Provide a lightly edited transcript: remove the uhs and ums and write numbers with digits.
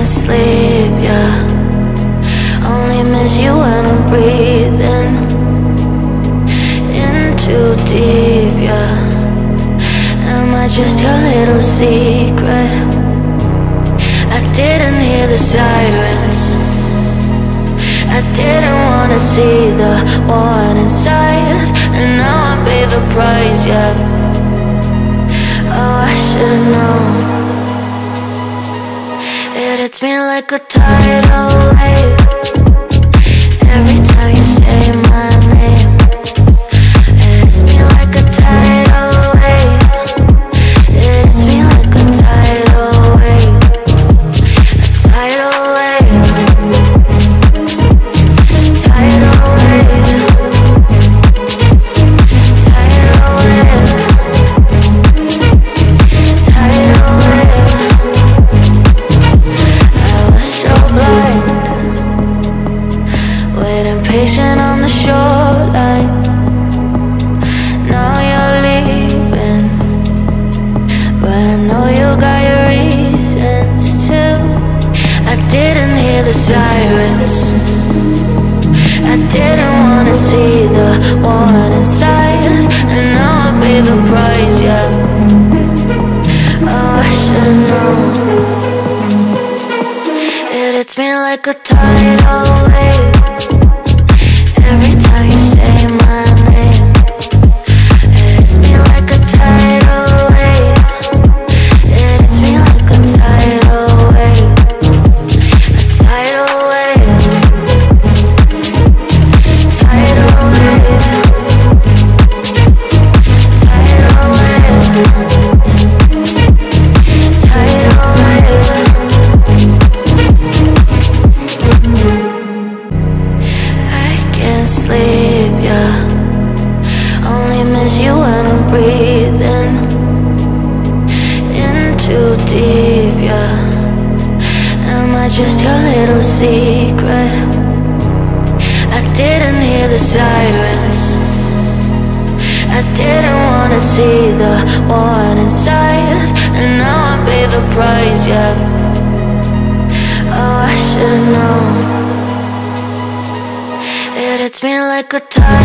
can't sleep, yeah. Only miss you when I'm breathing in too deep, yeah. Am I just your little secret? I didn't hear the sirens, I didn't wanna see the warning signs, and now I pay the price, yeah. Oh, I should've known. It hits me like a tidal wave every time you say my name. It hits me like a tidal wave. It hits me like a tidal wave. A tidal wave. Tidal wave. Tidal wave. Tidal wave. Waiting patient on the shoreline. Now you're leaving, but I know you got your reasons too. I didn't hear the sirens, I didn't wanna see the warning signs, and now I pay the price, yeah. Oh, I should've known. It hits me like a tidal wave every time you say my name. It hits me like a tidal wave. It hits me like a tidal wave. A tidal wave. Tidal wave. Tidal wave. Tidal wave. Sleep, yeah. Only miss you when I'm breathing in too deep, yeah. Am I just your little secret? I didn't hear the sirens, I didn't wanna see the warning signs, and now I pay the price, yeah. Oh, I should've known. It's me like a tide.